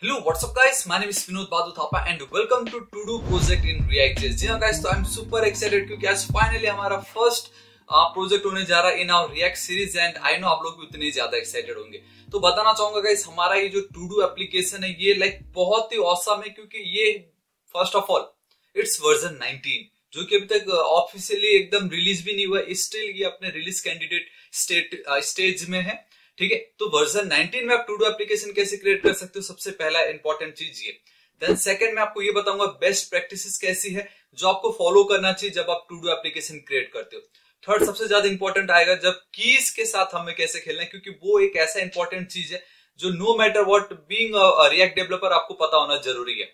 Hello, what's up guys? My name is Vinod Badu Thapa and welcome to To-Do project in React JS. Yeah guys, so I'm super excited क्योंकि आज finally हमारा first project होने जा रहा है in our react series and I know आप लोग भी उतने ज्यादा एक्साइटेड होंगे। तो बताना चाहूंगा गाइस, हमारा ये जो टू डू एप्लीकेशन है ये लाइक बहुत ही ऑसम है क्योंकि ये first of all it's version 19 जो कि अभी तक ऑफिशियली एकदम रिलीज भी नहीं हुआ, स्टिल ये अपने रिलीज कैंडिडेट स्टेज में है। ठीक है, तो वर्जन 19 में आप टू डू एप्लीकेशन कैसे क्रिएट कर सकते हो, सबसे पहला इंपॉर्टेंट चीज ये। देन सेकंड में आपको ये बताऊंगा बेस्ट प्रैक्टिसेस कैसी है जो आपको फॉलो करना चाहिए जब आप टू डू एप्लीकेशन क्रिएट करते हो। थर्ड सबसे ज्यादा इंपॉर्टेंट आएगा जब कीज के साथ हमें कैसे खेलना है, क्योंकि वो एक ऐसा इंपॉर्टेंट चीज है जो no matter what being a react developer आपको पता होना जरूरी है।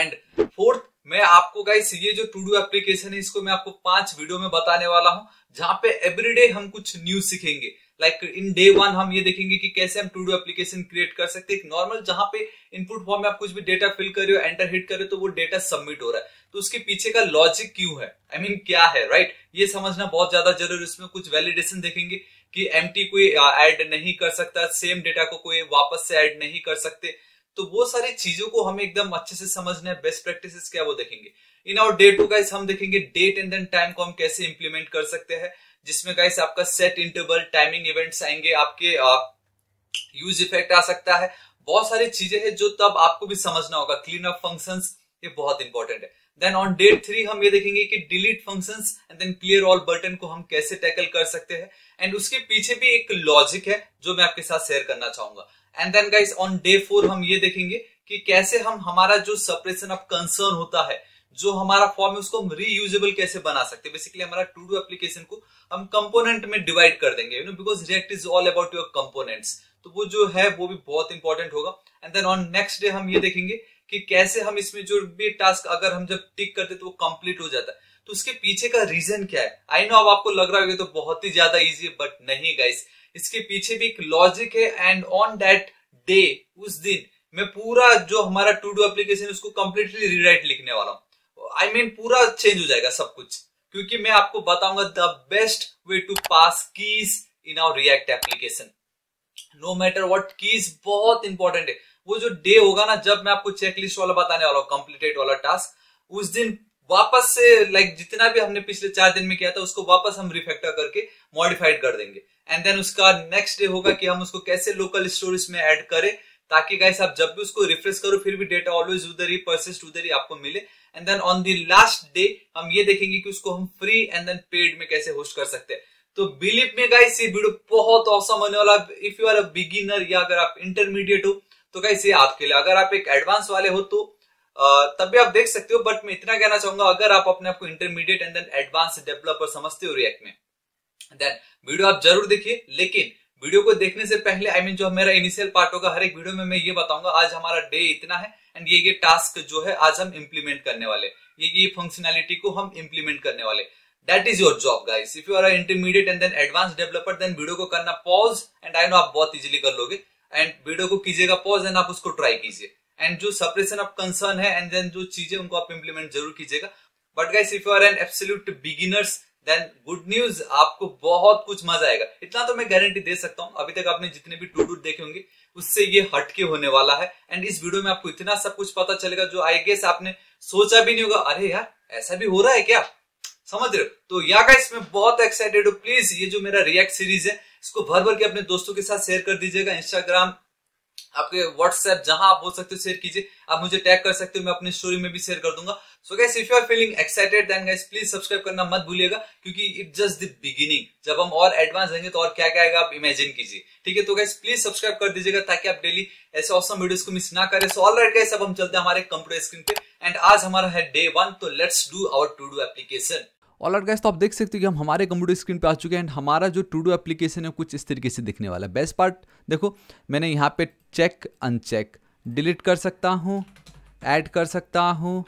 एंड फोर्थ, मैं आपको गाइस ये जो टू डू एप्लीकेशन है इसको मैं आपको 5 वीडियो में बताने वाला हूँ जहां पे एवरीडे हम कुछ न्यूज सीखेंगे। लाइक इन डे 1 हम ये देखेंगे कि कैसे हम टू डू एप्लीकेशन क्रिएट कर सकते हैं एक नॉर्मल, जहां पे इनपुट फॉर्म में आप कुछ भी डेटा फिल कर रहे हो, एंटर हिट कर रहे हो तो वो डेटा सबमिट हो रहा है, तो उसके पीछे का लॉजिक क्यों है, I mean, क्या है, राइट? ये समझना बहुत ज्यादा जरूरी है। इसमें कुछ वैलिडेशन देखेंगे कि एम्प्टी कोई ऐड नहीं कर सकता, सेम डेटा को कोई वापस से ऐड नहीं कर सकते, तो वो सारी चीजों को हमें एकदम अच्छे से समझना है। बेस्ट प्रैक्टिसेस क्या वो देखेंगे। इन आवर डे 2 गाइस हम देखेंगे डेट एंड देन टाइम को हम कैसे इंप्लीमेंट कर सकते हैं, जिसमें गाइस आपका सेट इंटरवल टाइमिंग इवेंट्स आएंगे, आपके यूज इफेक्ट आ सकता है, बहुत सारी चीजें हैं जो तब आपको भी समझना होगा। क्लीन अप फंक्शंस ये बहुत इंपॉर्टेंट है। देन ऑन डे 3 हम ये देखेंगे कि delete functions and then clear all button को हम कैसे टैकल कर सकते हैं, एंड उसके पीछे भी एक लॉजिक है जो मैं आपके साथ शेयर करना चाहूंगा। And then guys on day 4 हम ये देखेंगे कि कैसे हम हमारा जो सप्रेशन ऑफ कंसर्न होता है, जो हमारा फॉर्म है उसको हम रीयूजेबल कैसे बना सकते हैं। बेसिकली हमारा टू डू एप्लीकेशन को हम कंपोनेंट में डिवाइड कर देंगे, you know, because react is all about your components, तो वो जो है वो भी बहुत इंपॉर्टेंट होगा। And then on next day हम ये देखेंगे कि कैसे हम इसमें जो भी टास्क अगर हम जब टिक करते तो वो कंप्लीट हो जाता है, तो उसके पीछे का रीजन क्या है। आई नो अब आपको लग रहा है तो बहुत ही ज्यादा इजी है, बट नहीं गाइस, इसके पीछे भी एक लॉजिक है। एंड ऑन दैट डे, उस दिन मैं पूरा जो हमारा टू डू एप्लीकेशन उसको कंप्लीटली रीराइट लिखने वाला हूँ। I mean, पूरा चेंज हो जाएगा सब कुछ, क्योंकि मैं आपको बताऊंगा the best way to pass keys in our React application. No matter what, keys बहुत इंपॉर्टेंट है। वो जो डे होगा ना जब मैं आपको चेकलिस्ट वाला बताने वाला हूँ, कंप्लीटेड वाला टास्क, उस दिन वापस से लाइक जितना भी हमने पिछले 4 दिन में किया था उसको वापस हम रिफैक्टर करके मॉडिफाइड कर देंगे। एंड देन उसका नेक्स्ट डे होगा कि हम उसको कैसे लोकल स्टोरेज में एड करें, ताकि गाइस आप जब भी उसको रिफ्रेश करो फिर भी डेटा ऑलवेज उधर ही परसिस्ट, उधर ही आपको मिले। And then on the last day हम ये देखेंगे कि उसको हम फ्री एंड देन पेड में कैसे होस्ट कर सकते हैं। तो बिलीव मी गाइस, ये वीडियो बहुत ऑसम होने वाला। If you are a beginner या अगर आप इंटरमीडिएट हो तो गाइस ये आपके लिए, अगर आप एक एडवांस वाले हो तो तब भी आप देख सकते हो, बट मैं इतना कहना चाहूंगा अगर आप अपने आपको intermediate and then advance developer समझते हो रिएक्ट में, देन वीडियो आप जरूर देखिए। लेकिन वीडियो को देखने से पहले I mean, जो मेरा इनिशियल पार्ट होगा हर एक वीडियो में मैं ये बताऊंगा आज हमारा डे इतना है एंड ये टास्क जो है आज हम इम्प्लीमेंट करने वाले, ये फंक्शनैलिटी को हम इम्प्लीमेंट करने वाले। That is your job guys. If you are a intermediate and then advance developer then video को करना पॉज, एंड आई नो आप बहुत इजीली कर लोगे। एंड वीडियो को कीजिएगा पॉज एंड आप उसको ट्राई कीजिए, एंड जो सप्रेशन ऑफ कंसर्न है एंड देन जो चीजें उनको आप इम्प्लीमेंट जरूर कीजिएगा। But guys if you are an absolute beginners then good news, आपको बहुत कुछ मजा आएगा, इतना तो मैं गारंटी दे सकता हूँ। अभी तक आपने जितने भी टू डू देखे होंगे उससे ये हटके होने वाला है, एंड इस वीडियो में आपको इतना सब कुछ पता चलेगा जो आई गेस आपने सोचा भी नहीं होगा, अरे यार ऐसा भी हो रहा है क्या, समझ रहे हो? तो या गाइस मैं बहुत एक्साइटेड हूँ। प्लीज ये जो मेरा रिएक्ट सीरीज है इसको भर भर के अपने दोस्तों के साथ शेयर कर दीजिएगा। इंस्टाग्राम, आपके व्हाट्सएप, जहां आप हो सकते हो शेयर कीजिए। आप मुझे टैग कर सकते हो, मैं अपनी स्टोरी में भी शेयर कर दूंगा। So guys if you are feeling excited then guys please subscribe करना मत भूलिएगा, क्योंकि इट्स जस्ट द बिगिनिंग। जब हम और एडवांस रहेंगे तो और क्या क्या आएगा आप इमेजिन कीजिए। ठीक है, तो गाइस प्लीज सब्सक्राइब कर दीजिएगा ताकि आप डेली ऐसे ऑसम वीडियोस को मिस ना करें। सो ऑलराइट गाइस, अब हम चलते हैं हमारे कंप्यूटर स्क्रीन पे, एंड आज हमारा है डे 1, तो let's do our to do application. Alright guys, तो आप देख सकते हो कि हम हमारे कंप्यूटर स्क्रीन पे आ चुके हैं एंड हमारा जो टू डू एप्लीकेशन है कुछ इस तरीके से दिखने वाला है। बेस्ट पार्ट देखो, मैंने यहाँ पे चेक अनचेक डिलीट कर सकता हूँ, ऐड कर सकता हूँ,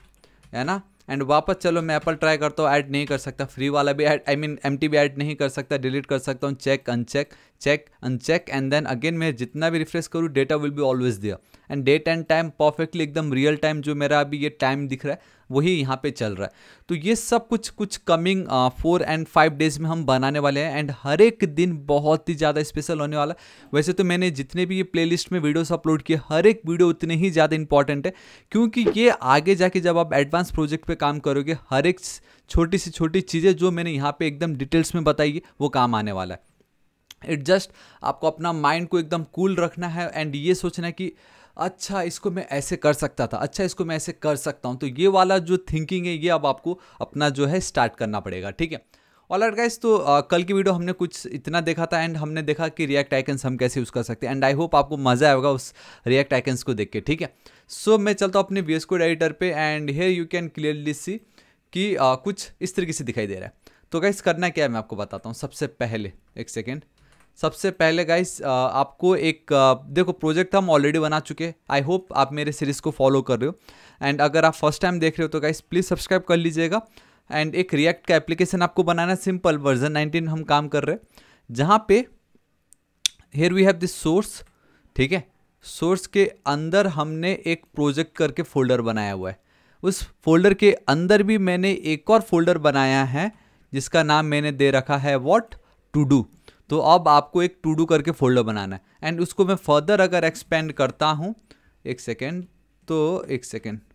है ना। एंड वापस चलो मैं एप्पल ट्राई करता हूँ, ऐड नहीं कर सकता, फ्री वाला भी ऐड I mean, एम्प्टी भी ऐड नहीं कर सकता, डिलीट कर सकता हूँ, check uncheck, check, uncheck, and then again मैं जितना भी रिफ्रेश करूँ data will be always there and date and time perfectly एकदम रियल टाइम जो मेरा अभी ये टाइम दिख रहा है वही यहाँ पे चल रहा है। तो ये सब कुछ कमिंग 4 and 5 days में हम बनाने वाले हैं एंड हर एक दिन बहुत ही ज़्यादा स्पेशल होने वाला है। वैसे तो मैंने जितने भी ये प्लेलिस्ट में वीडियोस अपलोड किए हर एक वीडियो उतने ही ज़्यादा इंपॉर्टेंट है, क्योंकि ये आगे जाके जब आप एडवांस प्रोजेक्ट पे काम करोगे हर एक छोटी सी छोटी चीज़ें जो मैंने यहाँ पे एकदम डिटेल्स में बताई है वो काम आने वाला है। इट जस्ट आपको अपना माइंड को एकदम कूल रखना है एंड ये सोचना है कि अच्छा इसको मैं ऐसे कर सकता था, अच्छा इसको मैं ऐसे कर सकता हूँ। तो ये वाला जो थिंकिंग है ये अब आपको अपना जो है स्टार्ट करना पड़ेगा, ठीक है। ऑलराइट गाइस, तो कल की वीडियो हमने कुछ इतना देखा था एंड हमने देखा कि रिएक्ट आइकन्स हम कैसे यूज़ कर सकते हैं एंड आई होप आपको मज़ा आएगा उस रिएक्ट आइकन्स को देख के, ठीक है। सो मैं चलता हूँ अपने वीएस कोड एडिटर पे and here you can clearly see कि कुछ इस तरीके से दिखाई दे रहा है। तो गाइस करना क्या है मैं आपको बताता हूँ। सबसे पहले गाइस आपको एक देखो प्रोजेक्ट हम ऑलरेडी बना चुके हैं। आई होप आप मेरे सीरीज़ को फॉलो कर रहे हो एंड अगर आप फर्स्ट टाइम देख रहे हो तो गाइस प्लीज़ सब्सक्राइब कर लीजिएगा। एंड एक रिएक्ट का एप्लीकेशन आपको बनाना है, सिंपल वर्जन 19 हम काम कर रहे हैं, जहाँ पे here we have this source, ठीक है। सोर्स के अंदर हमने एक प्रोजेक्ट करके फोल्डर बनाया हुआ है। उस फोल्डर के अंदर भी मैंने एक और फोल्डर बनाया है जिसका नाम मैंने दे रखा है व्हाट टू डू। तो अब आपको एक टू डू करके फोल्डर बनाना है एंड उसको मैं फर्दर अगर एक्सपेंड करता हूँ एक सेकेंड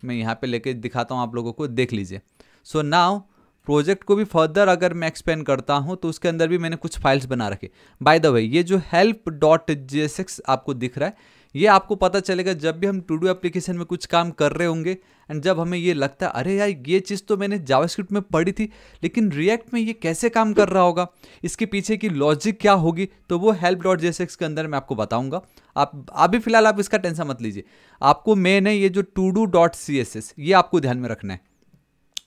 मैं यहाँ पे लेके दिखाता हूँ आप लोगों को, देख लीजिए। सो नाउ प्रोजेक्ट को भी फर्दर अगर मैं एक्सपेंड करता हूँ तो उसके अंदर भी मैंने कुछ फाइल्स बना रखे। बाय द वे ये जो help.jsx आपको दिख रहा है ये आपको पता चलेगा जब भी हम टू डू एप्लीकेशन में कुछ काम कर रहे होंगे एंड जब हमें ये लगता है अरे यार ये चीज़ तो मैंने जावास्क्रिप्ट में पढ़ी थी लेकिन रिएक्ट में ये कैसे काम कर रहा होगा, इसके पीछे की लॉजिक क्या होगी, तो वो help.jsx के अंदर मैं आपको बताऊंगा। आप अभी फ़िलहाल आप इसका टेंशन मत लीजिए। आपको मैंने ये जो todo.css ये आपको ध्यान में रखना है।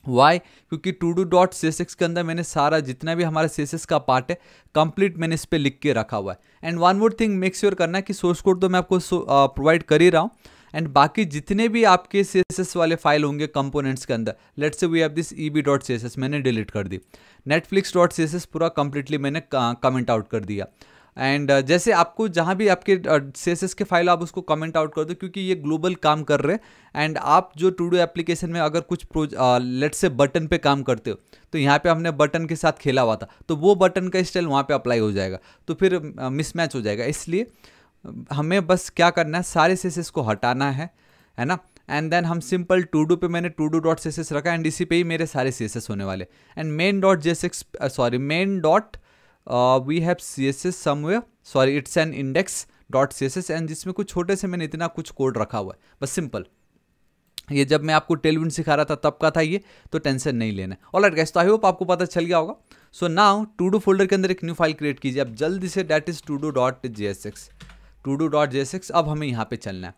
वाई? क्योंकि todo.css के अंदर मैंने सारा जितना भी हमारा css का पार्ट है कंप्लीट मैंने इस पर लिख के रखा हुआ है। And one more thing make sure करना कि सोर्स कोड तो मैं आपको प्रोवाइड कर ही रहा हूँ एंड बाकी जितने भी आपके css वाले फाइल होंगे कंपोनेंट्स के अंदर, let's say we have this eb.css मैंने डिलीट कर दी, netflix.css पूरा कंप्लीटली मैंने कमेंट आउट कर दिया। एंड जैसे आपको जहाँ भी आपके css के फाइल आप उसको कमेंट आउट कर दो क्योंकि ये ग्लोबल काम कर रहे हैं। एंड आप जो टू डू एप्लीकेशन में अगर कुछ लेट्स से बटन पे काम करते हो तो यहाँ पे हमने बटन के साथ खेला हुआ था तो वो बटन का स्टाइल वहाँ पे अप्लाई हो जाएगा तो फिर मिसमैच हो जाएगा। इसलिए हमें बस क्या करना है सारे css को हटाना है ना। एंड देन हम सिंपल टू डू पे मैंने todo.css रखा एंड इसी पे ही मेरे सारे css होने वाले। एंड we have css somewhere, sorry it's an index.css and जिसमें कुछ छोटे से मैंने इतना कुछ कोड रखा हुआ है बस सिंपल। ये जब मैं आपको टेलविंड सिखा रहा था तब का था ये, तो टेंशन नहीं लेना। ऑलराइट गाइस, तो आई होप आपको पता चल गया होगा। So now to do folder के अंदर एक न्यू फाइल क्रिएट कीजिए आप जल्दी से, डैट इज todo.jsx। अब हमें यहाँ पे चलना है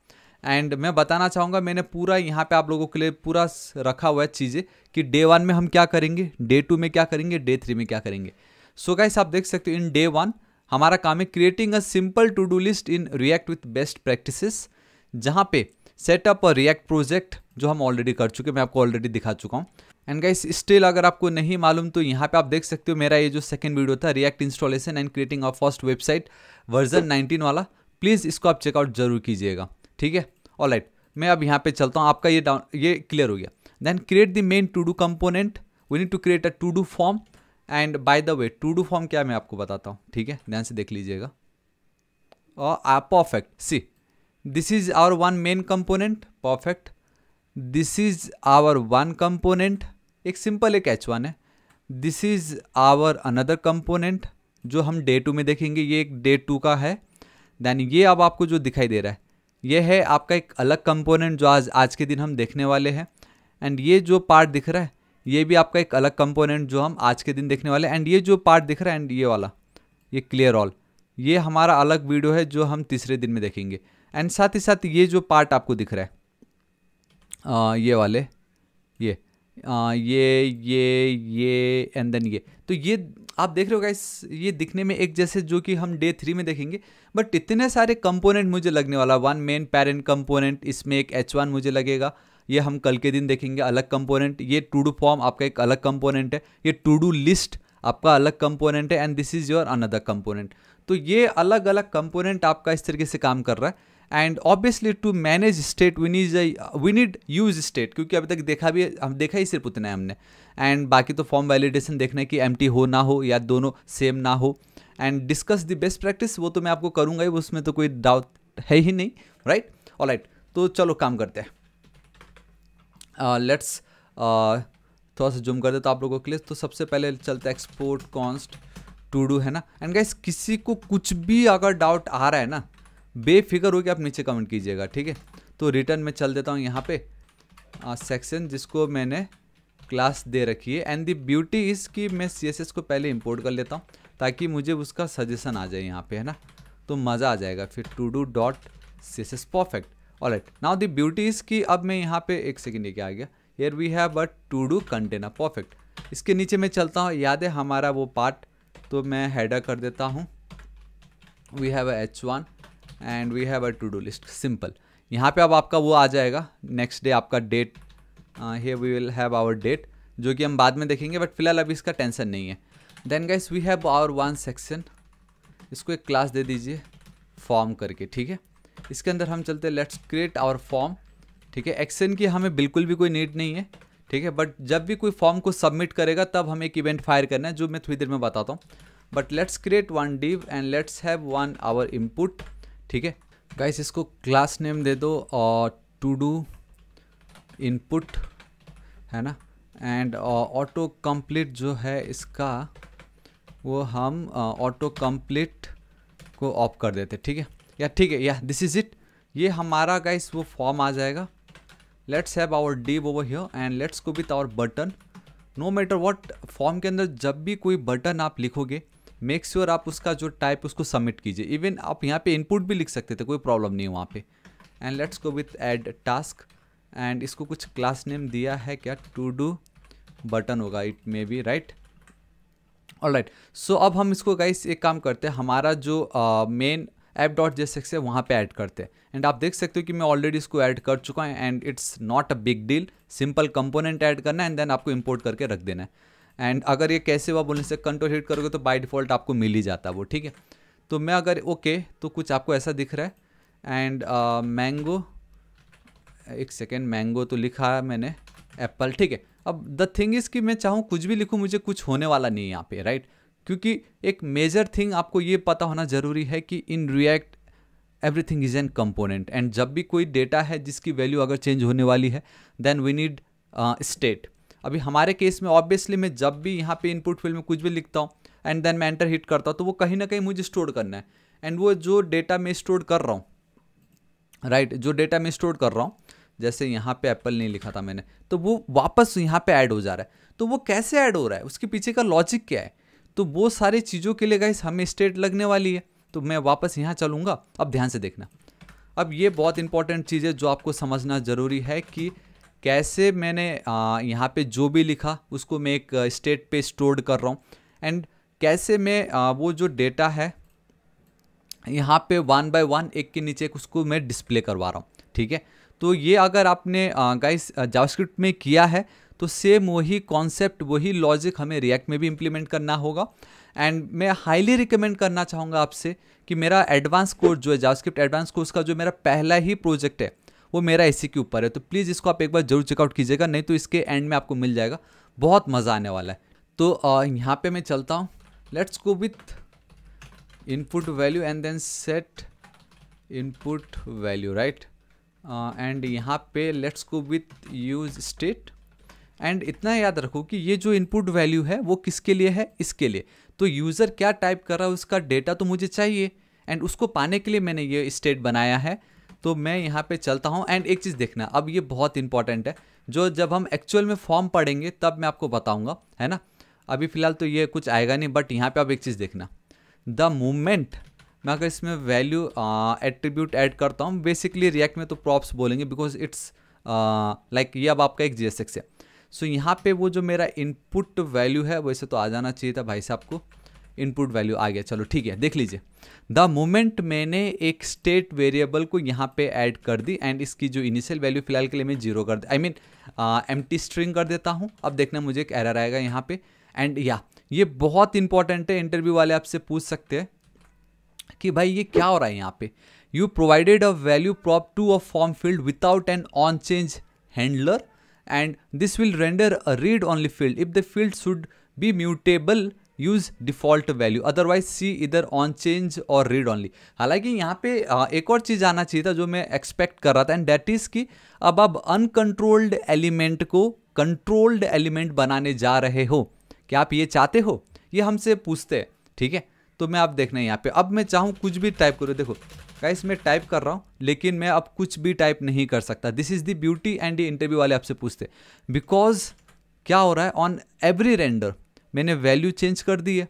एंड मैं बताना चाहूँगा मैंने पूरा यहाँ पे आप लोगों के लिए पूरा रखा हुआ है चीज़ें कि day 1 में हम क्या करेंगे, day 2 में क्या करेंगे, day 3 में क्या करेंगे। सो गाइस आप देख सकते हो इन day 1 हमारा काम है creating a simple to do list in React with best practices, जहाँ पे सेटअप और रिएक्ट प्रोजेक्ट जो हम ऑलरेडी कर चुके, मैं आपको ऑलरेडी दिखा चुका हूँ। एंड गाइस स्टिल अगर आपको नहीं मालूम तो यहाँ पे आप देख सकते हो मेरा ये जो सेकंड वीडियो था React installation and creating a first website version 19 वाला, प्लीज़ इसको आप चेकआउट जरूर कीजिएगा, ठीक है। ऑलराइट मैं अब यहाँ पे चलता हूँ। आपका ये क्लियर हो गया। Then create the main to do component, we need to create a to do form. And by the way to do form क्या मैं आपको बताता हूँ, ठीक है, ध्यान से देख लीजिएगा। और perfect, see this is our one main component, perfect this is our one component, एक सिंपल एक H1 है, this is our another component जो हम day 2 में देखेंगे, ये एक day 2 का है। देन ये अब आपको जो दिखाई दे रहा है ये है आपका एक अलग कंपोनेंट जो आज के दिन हम देखने वाले हैं। एंड ये जो पार्ट दिख रहा है ये भी आपका एक अलग कंपोनेंट जो हम आज के दिन देखने वाले हैं। एंड ये जो पार्ट दिख रहा है एंड ये वाला ये क्लियर ऑल, ये हमारा अलग वीडियो है जो हम तीसरे दिन में देखेंगे। एंड साथ ही साथ ये जो पार्ट आपको दिख रहा है ये वाले ये एंड देन ये, तो ये आप देख रहे हो गाइस ये दिखने में एक जैसे जो कि हम day 3 में देखेंगे, बट इतने सारे कंपोनेंट मुझे लगने वाला। वन मेन पेरेंट कंपोनेंट, इसमें एक H1 मुझे लगेगा, ये हम कल के दिन देखेंगे अलग कंपोनेंट। ये टू डू फॉर्म आपका एक अलग कंपोनेंट है, ये टू डू लिस्ट आपका अलग कंपोनेंट है and this is your another component. तो ये अलग अलग कंपोनेंट आपका इस तरीके से काम कर रहा है। And obviously to manage state we need use state, क्योंकि अभी तक देखा ही सिर्फ उतना है हमने। एंड बाकी तो फॉर्म वैलिडेशन देखना है कि एम्प्टी हो ना हो या दोनों सेम ना हो। And discuss the best practice, वो तो मैं आपको करूँगा ही, उसमें तो कोई डाउट है ही नहीं। राइट, ऑलराइट, तो चलो काम करते हैं। लेट्स थोड़ा सा जूम कर दे तो आप लोगों के लिए। तो सबसे पहले चलते एक्सपोर्ट कॉन्स्ट टू डू, है ना। एंड गाइस, किसी को कुछ भी अगर डाउट आ रहा है ना, बेफिक्र हो कि आप नीचे कमेंट कीजिएगा, ठीक है। तो रिटर्न में चल देता हूँ यहाँ पे सेक्शन जिसको मैंने क्लास दे रखी है। एंड द ब्यूटी इज़ कि मैं सीएसएस को पहले इंपोर्ट कर लेता हूँ ताकि मुझे उसका सजेशन आ जाए यहाँ पे, है ना, तो मज़ा आ जाएगा। फिर to do dot C S S, perfect. Alright, now the beauty is कि अब मैं यहाँ पे एक सेकेंड लेके आ गया। Here we have a to do container, perfect. इसके नीचे मैं चलता हूँ, याद है हमारा वो पार्ट, तो मैं हेडर कर देता हूँ। We have a H1 and we have a to do list, simple. यहाँ पे अब आपका वो आ जाएगा नेक्स्ट डे, आपका date. Here we will have our date, जो कि हम बाद में देखेंगे, बट फिलहाल अभी इसका टेंशन नहीं है। Then guys we have our one section, इसको एक क्लास दे दीजिए फॉर्म करके, ठीक है। इसके अंदर हम चलते हैं, लेट्स क्रिएट आवर फॉर्म, ठीक है। एक्शन की हमें बिल्कुल भी कोई नीड नहीं है, ठीक है, बट जब भी कोई फॉर्म को सबमिट करेगा तब हमें एक इवेंट फायर करना है, जो मैं थोड़ी देर में बताता हूँ। But let's create one div and let's have one our input, ठीक है। गाइस, इसको क्लास नेम दे दो और टू डू इनपुट, है ना। एंड ऑटो कंप्लीट जो है इसका, वो हम ऑटो कंप्लीट को ऑफ कर देते, ठीक है। या ठीक है, या दिस इज इट, ये हमारा गाइस वो फॉर्म आ जाएगा। Let's have our div over here and let's go with our button. No matter what, form के अंदर जब भी कोई बटन आप लिखोगे, मेक श्योर आप उसका जो टाइप उसको सबमिट कीजिए। इवन आप यहाँ पे इनपुट भी लिख सकते थे, कोई प्रॉब्लम नहीं है वहाँ पे। And let's go with add task and इसको कुछ क्लास नेम दिया है क्या, टू डू बटन होगा it may be, right. Alright, so अब हम इसको गाइस एक काम करते हैं, हमारा जो मेन ऐप डॉट JSX है वहाँ पे ऐड करते हैं। एंड आप देख सकते हो कि मैं ऑलरेडी इसको ऐड कर चुका हूँ। And it's not a big deal, simple component add करना है एंड देन आपको इंपोर्ट करके रख देना है। एंड अगर ये कैसे हुआ बोलने से कंट्रोल हिट करोगे तो बाय डिफ़ॉल्ट आपको मिल ही जाता है वो, ठीक है। तो मैं अगर ओके तो कुछ आपको ऐसा दिख रहा है। एंड मैंगो, एक सेकेंड, मैंगो तो लिखा है मैंने, एप्पल, ठीक है। अब द थिंग इज़ कि मैं चाहूँ कुछ भी लिखूँ, मुझे कुछ होने वाला नहीं है यहाँ पे, राइट। क्योंकि एक मेजर थिंग आपको ये पता होना ज़रूरी है कि in React everything is an component. And जब भी कोई डेटा है जिसकी वैल्यू अगर चेंज होने वाली है, देन वी नीड स्टेट। अभी हमारे केस में ऑब्वियसली मैं जब भी यहाँ पे इनपुट फील्ड में कुछ भी लिखता हूँ एंड देन मैं एंटर हिट करता हूँ, तो वो कहीं ना कहीं मुझे स्टोर करना है। एंड वो जो डेटा मैं स्टोर कर रहा हूँ, राइट, जो डेटा मैं स्टोर कर रहा हूँ, जैसे यहाँ पे एप्पल नहीं लिखा था मैंने, तो वो वापस यहाँ पे ऐड हो जा रहा है। तो वो कैसे ऐड हो रहा है, उसके पीछे का लॉजिक क्या है, तो वो सारी चीज़ों के लिए गाइस हमें स्टेट लगने वाली है। तो मैं वापस यहाँ चलूँगा, अब ध्यान से देखना। अब ये बहुत इंपॉर्टेंट चीज़ है जो आपको समझना ज़रूरी है कि कैसे मैंने यहाँ पे जो भी लिखा उसको मैं एक स्टेट पे स्टोर्ड कर रहा हूँ। एंड कैसे मैं वो जो डेटा है यहाँ पे वन बाय वन एक के नीचे उसको मैं डिस्प्ले करवा रहा हूँ, ठीक है। तो ये अगर आपने गाइस जावास्क्रिप्ट में किया है तो सेम वही कॉन्सेप्ट, वही लॉजिक हमें रिएक्ट में भी इम्प्लीमेंट करना होगा। एंड मैं हाईली रिकमेंड करना चाहूँगा आपसे कि मेरा एडवांस कोर्स जो है, जावास्क्रिप्ट एडवांस कोर्स का जो मेरा पहला ही प्रोजेक्ट है, वो मेरा इसी के ऊपर है। तो प्लीज़ इसको आप एक बार जरूर चेकआउट कीजिएगा, नहीं तो इसके एंड में आपको मिल जाएगा, बहुत मज़ा आने वाला है। तो यहाँ पे मैं चलता हूँ, let's go with input value and then set input value, right. And यहाँ पे let's go with use state. And इतना याद रखो कि ये जो इनपुट वैल्यू है वो किसके लिए है, इसके लिए। तो यूज़र क्या टाइप कर रहा है उसका डेटा तो मुझे चाहिए, एंड उसको पाने के लिए मैंने ये स्टेट बनाया है। तो मैं यहाँ पे चलता हूँ। एंड एक चीज़ देखना, अब ये बहुत इंपॉर्टेंट है, जो जब हम एक्चुअल में फॉर्म पढ़ेंगे तब मैं आपको बताऊँगा, है ना। अभी फ़िलहाल तो ये कुछ आएगा नहीं, बट यहाँ पे आप एक चीज़ देखना, द मूवमेंट मैं अगर इसमें वैल्यू एट्रीब्यूट ऐड करता हूँ, बेसिकली रिएक्ट में तो प्रॉप्स बोलेंगे बिकॉज इट्स लाइक ये अब आपका एक JSX है। सो यहाँ पे वो जो मेरा इनपुट वैल्यू है, वैसे तो आ जाना चाहिए था भाई साहब को, इनपुट वैल्यू आ गया, चलो ठीक है, देख लीजिए। द मोमेंट मैंने एक स्टेट वेरिएबल को यहाँ पे ऐड कर दी एंड इसकी जो इनिशियल वैल्यू फिलहाल के लिए मैं जीरो कर दिया, आई मीन एम्प्टी स्ट्रिंग कर देता हूँ। अब देखना मुझे एक एरर आएगा यहाँ पे। एंड या ये बहुत इंपॉर्टेंट है, इंटरव्यू वाले आपसे पूछ सकते हैं कि भाई ये क्या हो रहा है यहाँ पे। You provided a value prop to a form field without an on change handler and this will render a read only field if the field should be mutable use default value otherwise see इधर on change और read only. हालांकि यहाँ पे एक और चीज़ आना चाहिए था जो मैं एक्सपेक्ट कर रहा था, एंड दैट इज़ कि अब आप अनकंट्रोल्ड एलिमेंट को कंट्रोल्ड एलिमेंट बनाने जा रहे हो। क्या आप ये चाहते हो? ये हमसे पूछते हैं, ठीक है। तो मैं आप देखना यहाँ पे अब मैं चाहूँ कुछ भी टाइप करूँ। देखो गाइस मैं टाइप कर रहा हूँ लेकिन मैं अब कुछ भी टाइप नहीं कर सकता। This is the beauty and ये इंटरव्यू वाले आपसे पूछते बिकॉज क्या हो रहा है ऑन एवरी रेंडर मैंने वैल्यू चेंज कर दी है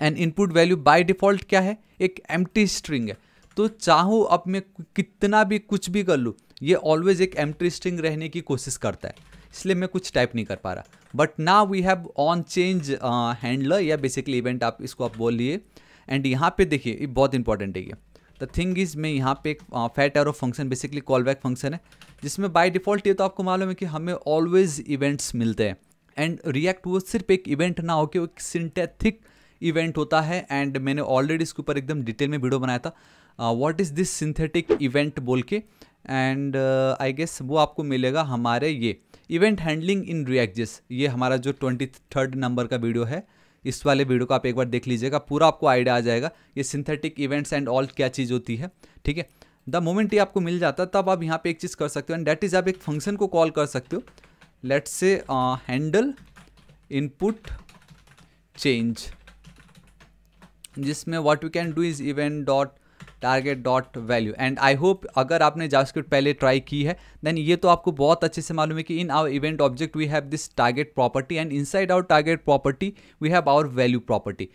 and input value by default क्या है, एक एम्प्टी स्ट्रिंग है। तो चाहूँ अब मैं कितना भी कुछ भी कर लूँ ये ऑलवेज एक एम्प्टी स्ट्रिंग रहने की कोशिश करता है, इसलिए मैं कुछ टाइप नहीं कर पा रहा। But now we have on change handler या बेसिकली इवेंट आप इसको आप बोलिए। एंड यहाँ पे देखिए ये बहुत इंपॉर्टेंट है। ये द थिंग इज़ मैं यहाँ पे एक fat arrow function basically call back function है जिसमें बाय डिफ़ॉल्ट ये तो आपको मालूम है कि हमें ऑलवेज इवेंट्स मिलते हैं एंड रिएक्ट वो सिर्फ एक इवेंट ना होकर वो एक सिंटैथिक इवेंट होता है। एंड मैंने ऑलरेडी इसके ऊपर एकदम डिटेल में वीडियो बनाया था what is this synthetic event बोल के, एंड आई गेस वो आपको मिलेगा हमारे ये event handling in React JS, ये हमारा जो 23rd नंबर का वीडियो है। इस वाले वीडियो को आप एक बार देख लीजिएगा, पूरा आपको आइडिया आ जाएगा ये सिंथेटिक इवेंट्स एंड ऑल क्या चीज़ होती है, ठीक है। द मोमेंट ये आपको मिल जाता तब आप यहाँ पे एक चीज़ कर सकते हो एंड दैट इज़ आप एक फंक्शन को कॉल कर सकते हो। Let's say handle input change जिसमें what you can do is event dot target dot value. And I hope अगर आपने जावास्क्रिप्ट पहले ट्राई की है देन ये तो आपको बहुत अच्छे से मालूम है कि in our event object we have this target property and inside our target property we have our value property.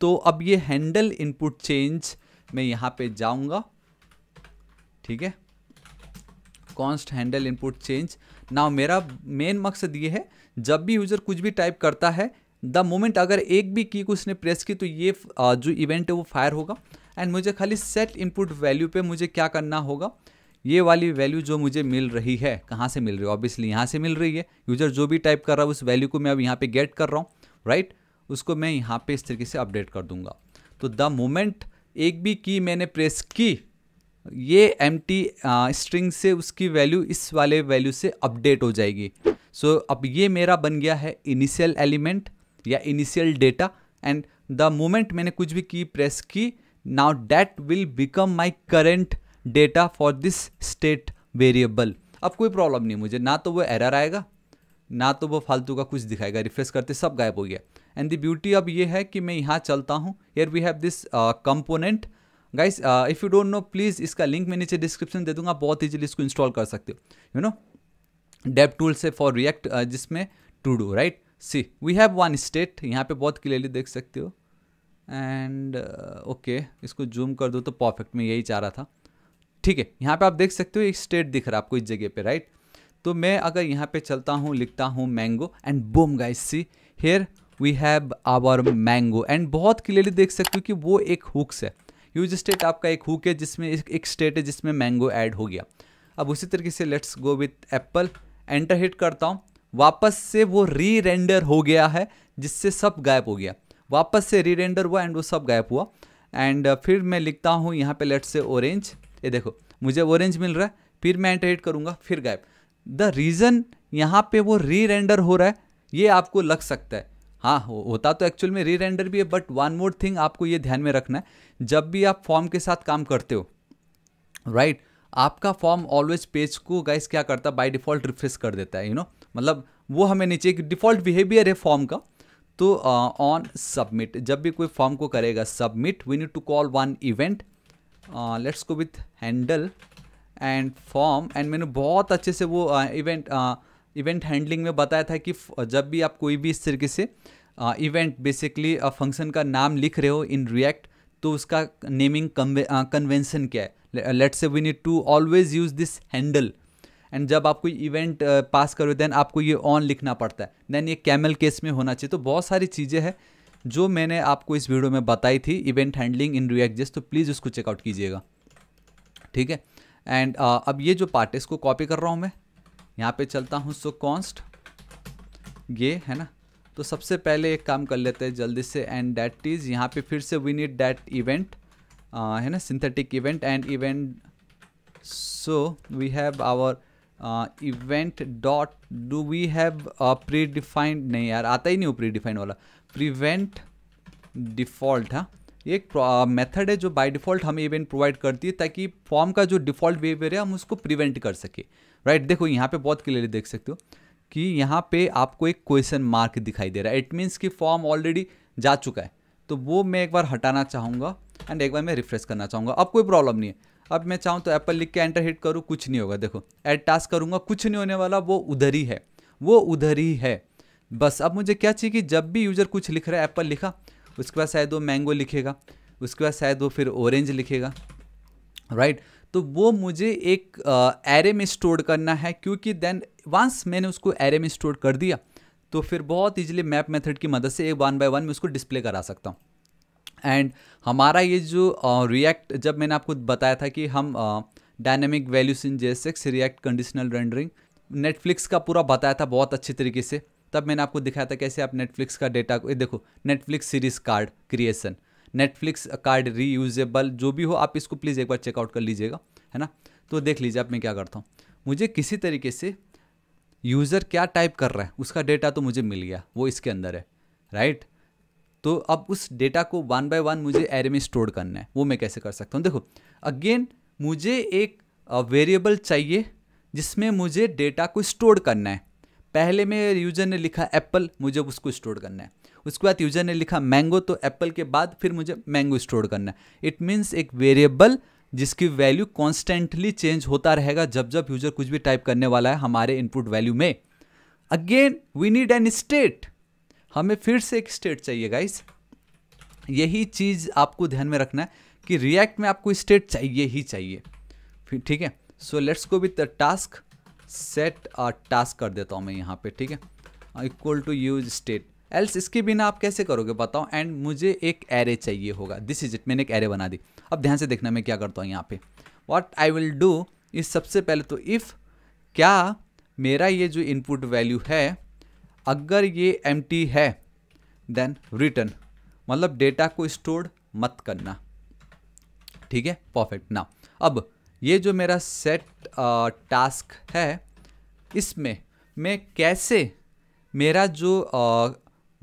तो अब ये हैंडल इनपुट चेंज मैं यहाँ पे जाऊँगा, ठीक है, const handle input change. Now मेरा मेन मकसद ये है जब भी यूज़र कुछ भी टाइप करता है द मोमेंट अगर एक भी की को उसने प्रेस की तो ये जो इवेंट है वो फायर होगा। एंड मुझे खाली सेट इनपुट वैल्यू पे मुझे क्या करना होगा, ये वाली वैल्यू जो मुझे मिल रही है कहाँ से मिल रही है, ऑब्वियसली यहाँ से मिल रही है। यूजर जो भी टाइप कर रहा है उस वैल्यू को मैं अब यहाँ पे गेट कर रहा हूँ, राइट। उसको मैं यहाँ पे इस तरीके से अपडेट कर दूंगा। तो द मोमेंट एक भी की मैंने प्रेस की ये एम्प्टी स्ट्रिंग से उसकी वैल्यू इस वाले वैल्यू से अपडेट हो जाएगी। सो अब ये मेरा बन गया है इनिशियल एलिमेंट या initial data and the moment मैंने कुछ भी की प्रेस की now that will become my current data for this state variable। अब कोई प्रॉब्लम नहीं मुझे, ना तो वो एरर आएगा ना तो वो फालतू का कुछ दिखाएगा। रिफ्रेश करते सब गायब हो गया। एंड द ब्यूटी अब ये है कि मैं यहाँ चलता हूँ, here we have this component. Guys if you don't know please इसका लिंक मैं नीचे डिस्क्रिप्शन दे दूँगा, बहुत ईजिली इसको इंस्टॉल कर सकते हो। यू नो डेव टूल से फॉर रिएक्ट जिसमें to do, right. See we have one state यहाँ पे बहुत क्लियरली देख सकते हो एंड ओके इसको जूम कर दो तो परफेक्ट, मैं यही चाह रहा था, ठीक है। यहाँ पे आप देख सकते हो एक स्टेट दिख रहा है आपको इस जगह पे, राइट। तो मैं अगर यहाँ पे चलता हूँ लिखता हूँ mango and boom guys see here we have our mango. And बहुत क्लियरली देख सकते हो कि वो एक हुक्स है, यूज स्टेट आपका एक हुक है जिसमें एक स्टेट है जिसमें मैंगो ऐड हो गया। अब उसी तरीके से let's go with apple, enter hit करता हूँ, वापस से वो री रेंडर हो गया है जिससे सब गायब हो गया। वापस से रीरेंडर हुआ एंड वो सब गायब हुआ। एंड फिर मैं लिखता हूँ यहाँ पे लेट्स से ऑरेंज, ये देखो मुझे ऑरेंज मिल रहा है। फिर मैं एंटर हिट करूँगा फिर गायब। द रीज़न यहाँ पे वो रीरेंडर हो रहा है ये आपको लग सकता है, हाँ होता तो एक्चुअल में रीरेंडर भी है। बट वन मोर थिंग आपको ये ध्यान में रखना है जब भी आप फॉर्म के साथ काम करते हो, राइट, आपका फॉर्म ऑलवेज पेज को गाइस क्या करता है बाय डिफ़ॉल्ट रिफ्रेश कर देता है। यू नो मतलब वो हमें नीचे एक डिफ़ॉल्ट बिहेवियर है फॉर्म का। तो ऑन सबमिट जब भी कोई फॉर्म को करेगा submit we need to call one event. Let's go with handle and form. And मैंने बहुत अच्छे से वो इवेंट हैंडलिंग में बताया था कि जब भी आप कोई भी इस तरीके से इवेंट बेसिकली फंक्शन का नाम लिख रहे हो इन रिएक्ट तो उसका नेमिंग कन्वेंशन क्या है। Let's say we need to always use this handle. And जब आप कोई इवेंट पास करो देन आपको ये ऑन लिखना पड़ता है, देन ये कैमल केस में होना चाहिए। तो बहुत सारी चीज़ें हैं जो मैंने आपको इस वीडियो में बताई थी event handling in React JS, तो प्लीज़ उसको चेकआउट कीजिएगा, ठीक है। एंड अब ये जो पार्ट है इसको कॉपी कर रहा हूँ मैं, यहाँ पे चलता हूँ सो कॉन्स्ट ये है ना। तो सबसे पहले एक काम कर लेते हैं जल्दी से एंड दैट इज़ यहाँ पर फिर से वी नीड दैट इवेंट है ना, synthetic event and event. So we have our event dot, do we have predefined, नहीं यार आता ही नहीं हो प्री डिफाइंड वाला, प्रिवेंट डिफ़ॉल्ट. हाँ, ये एक मेथड है जो बाय डिफ़ॉल्ट हमें इवेंट प्रोवाइड करती है ताकि फॉर्म का जो डिफ़ॉल्ट बिहेवियर है हम उसको प्रिवेंट कर सके. राइट, देखो यहाँ पे बहुत क्लियरली देख सकते हो कि यहाँ पे आपको एक क्वेश्चन मार्क दिखाई दे रहा है. इट मीन्स कि फॉर्म ऑलरेडी जा चुका है, तो वो मैं एक बार हटाना चाहूँगा एंड एक बार मैं रिफ्रेश करना चाहूँगा. अब कोई प्रॉब्लम नहीं है, अब मैं चाहूँ तो एप्पल लिख के एंटर हिट करूँ, कुछ नहीं होगा. देखो ऐड टास्क करूँगा, कुछ नहीं होने वाला, वो उधर ही है, वो उधर ही है. बस अब मुझे क्या चाहिए कि जब भी यूज़र कुछ लिख रहा है, एप्पल लिखा, उसके बाद शायद वो मैंगो लिखेगा, उसके बाद शायद वो फिर ऑरेंज लिखेगा. राइट, तो वो मुझे एक एरे में स्टोर करना है, क्योंकि देन वंस मैंने उसको एरे में स्टोर कर दिया तो फिर बहुत ईजिली मैप मेथड की मदद से एक 1 बाय 1 में उसको डिस्प्ले करा सकता हूँ. एंड हमारा ये जो रिएक्ट, जब मैंने आपको बताया था कि हम dynamic values in JSX, React conditional rendering, Netflix का पूरा बताया था बहुत अच्छे तरीके से. तब मैंने आपको दिखाया था कैसे आप नेटफ्लिक्स का डेटा को, देखो Netflix series card creation, Netflix card reusable, जो भी हो आप इसको प्लीज़ एक बार चेकआउट कर लीजिएगा, है ना. तो देख लीजिए आप, मैं क्या करता हूँ, मुझे किसी तरीके से यूज़र क्या टाइप कर रहा है उसका डेटा तो मुझे मिल गया, वो इसके अंदर है. राइट, तो अब उस डेटा को 1 बाय 1 मुझे एरे में स्टोर करना है, वो मैं कैसे कर सकता हूँ. देखो अगेन मुझे एक वेरिएबल चाहिए जिसमें मुझे डेटा को स्टोर करना है. पहले में यूज़र ने लिखा एप्पल, मुझे उसको स्टोर करना है. उसके बाद यूज़र ने लिखा मैंगो, तो एप्पल के बाद फिर मुझे मैंगो स्टोर करना है. इट मीन्स एक वेरिएबल जिसकी वैल्यू कॉन्स्टेंटली चेंज होता रहेगा जब जब यूज़र कुछ भी टाइप करने वाला है हमारे इनपुट वैल्यू में. Again we need an state, हमें फिर से एक स्टेट चाहिए गाइस. यही चीज़ आपको ध्यान में रखना है कि रिएक्ट में आपको स्टेट चाहिए ही चाहिए. फिर ठीक है, so let's go with task set, task कर देता हूँ मैं यहाँ पे. ठीक है, equal to use state, else इसके बिना आप कैसे करोगे बताओ. एंड मुझे एक एरे चाहिए होगा, दिस इज इट, मैंने एक एरे बना दी. अब ध्यान से देखना मैं क्या करता हूँ यहाँ पे. What I will do is, सबसे पहले तो इफ़, क्या मेरा ये जो इनपुट वैल्यू है अगर ये एम्प्टी है देन रिटर्न, मतलब डेटा को स्टोर मत करना. ठीक है, परफेक्ट. ना अब ये जो मेरा सेट टास्क है इसमें मैं कैसे मेरा जो